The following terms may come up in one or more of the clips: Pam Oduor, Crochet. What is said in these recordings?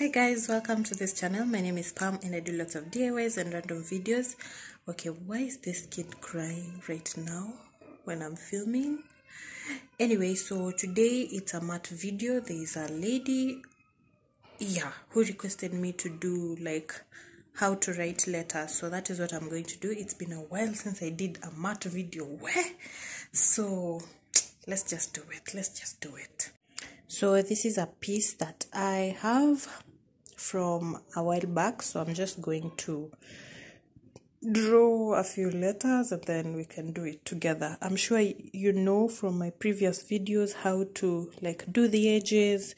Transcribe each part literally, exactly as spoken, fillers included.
Hi guys, welcome to this channel. My name is Pam and I do lots of D I Ys and random videos. Okay, why is this kid crying right now when I'm filming? Anyway, so today it's a matte video. There is a lady, yeah, who requested me to do like how to write letters. So that is what I'm going to do. It's been a while since I did a matte video. Where? So let's just do it. Let's just do it. So this is a piece that I have from a while back. So I'm just going to draw a few letters and then we can do it together. I'm sure you know from my previous videos how to like do the edges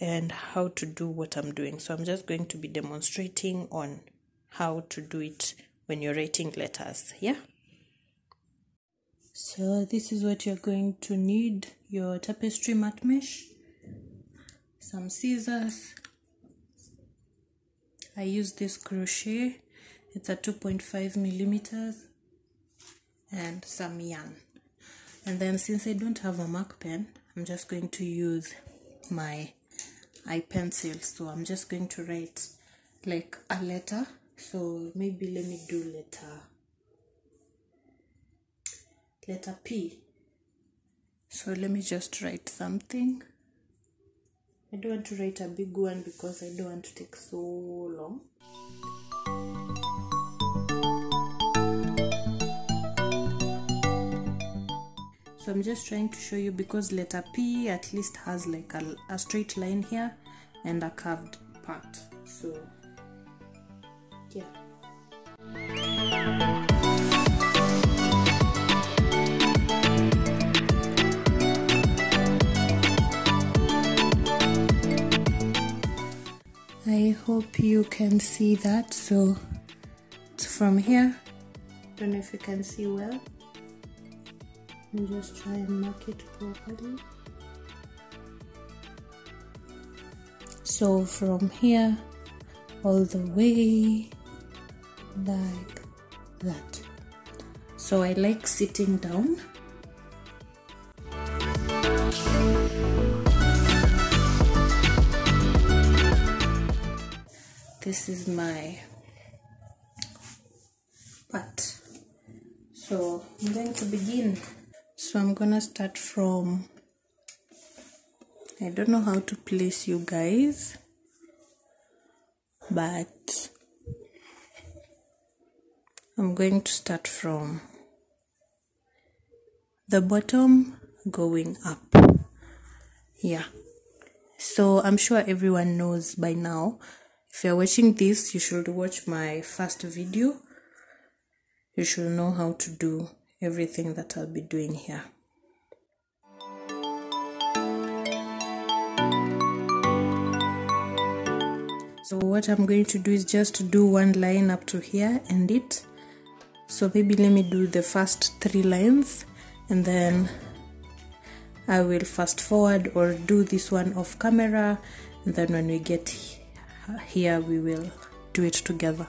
and how to do what I'm doing. So I'm just going to be demonstrating on how to do it when you're writing letters. Yeah. So this is what you're going to need: your tapestry matte mesh, some scissors. I use this crochet, it's a two point five millimeters, and some yarn. And then since I don't have a mark pen, I'm just going to use my eye pencil. So I'm just going to write like a letter. So maybe let me do letter letter P. So let me just write something. I don't want to write a big one because I don't want to take so long. So I'm just trying to show you, because letter P at least has like a, a straight line here and a curved part. So yeah. I hope you can see that. So it's from here. Don't know if you can see well. And just try and mark it properly. So from here all the way like that. So I like sitting down. This is my part. So I'm going to begin. So I'm gonna start from, I don't know how to place you guys, but I'm going to start from the bottom going up. Yeah. So I'm sure everyone knows by now. If you're watching this, you should watch my first video. You should know how to do everything that I'll be doing here. So what I'm going to do is just do one line up to here and it. So maybe let me do the first three lines and then I will fast forward or do this one off camera, and then when we get here Here we will do it together.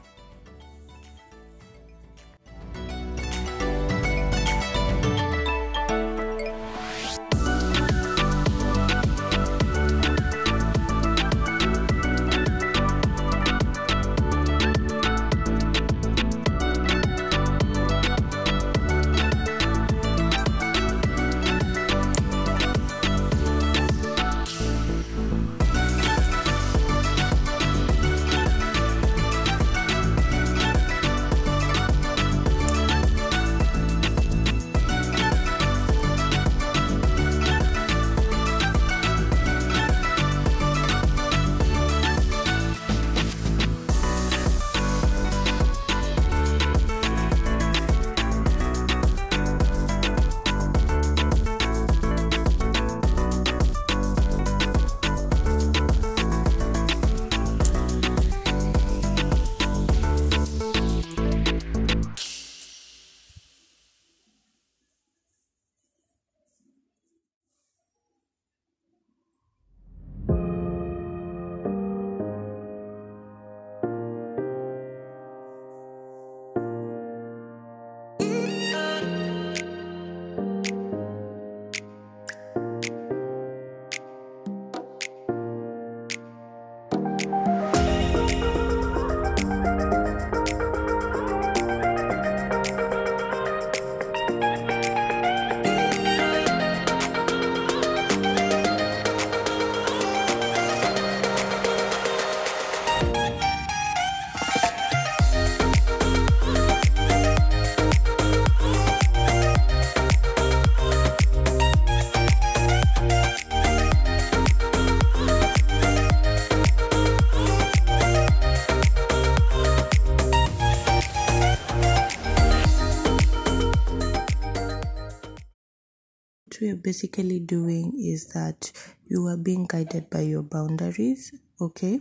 we are basically doing is that you are being guided by your boundaries, okay?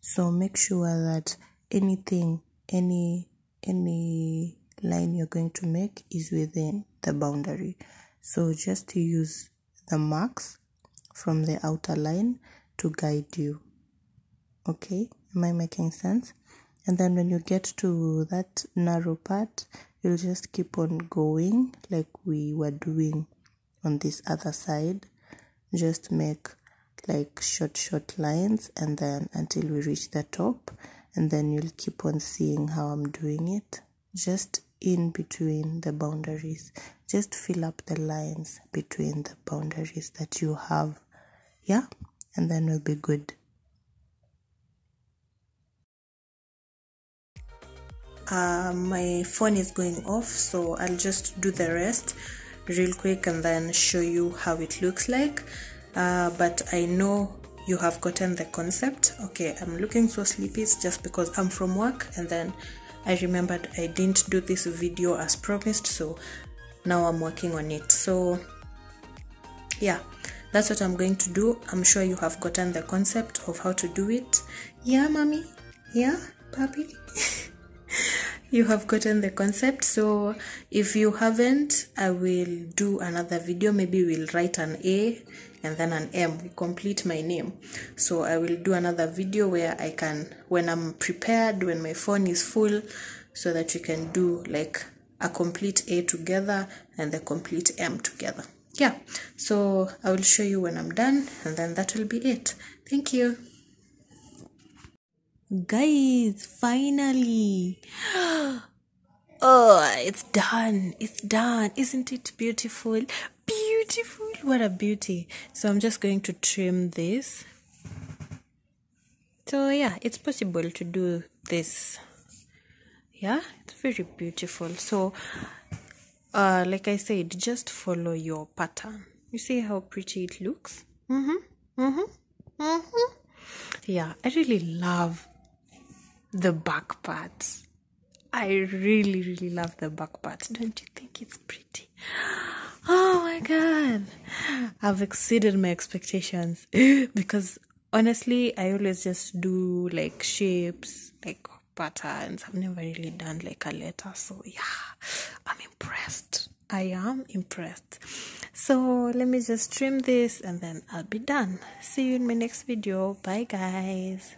So make sure that anything, any any line you're going to make is within the boundary. So just use the marks from the outer line to guide you. Okay, am I making sense? And then when you get to that narrow part, you'll just keep on going like we were doing on this other side. Just make like short short lines, and then until we reach the top, and then you'll keep on seeing how I'm doing it. Just in between the boundaries, just fill up the lines between the boundaries that you have, yeah, and then we'll be good. Uh, my phone is going off, so I'll just do the rest real quick and then show you how it looks like, uh, but I know you have gotten the concept. Okay, I'm looking so sleepy, it's just because I'm from work, and then I remembered I didn't do this video as promised, so now I'm working on it. So yeah, that's what I'm going to do. I'm sure you have gotten the concept of how to do it. Yeah, mommy? Yeah, papi? You have gotten the concept. So if you haven't, I will do another video. Maybe we'll write an A and then an M, we complete my name. So I will do another video where I can, when I'm prepared, when my phone is full, so that you can do like a complete A together and the complete M together. Yeah, so I will show you when I'm done, and then that will be it. Thank you. Guys, finally, oh, it's done, it's done. Isn't it beautiful? Beautiful, what a beauty. So I'm just going to trim this. So yeah, it's possible to do this. Yeah, it's very beautiful. So uh like I said, just follow your pattern. You see how pretty it looks? Mm-hmm, mm-hmm, mm-hmm. Yeah, I really love the back part. I really really love the back part. Don't you think it's pretty? Oh my god, I've exceeded my expectations because honestly I always just do like shapes, like patterns. I've never really done like a letter. So yeah, I'm impressed. I am impressed. So let me just trim this and then I'll be done. See you in my next video. Bye guys.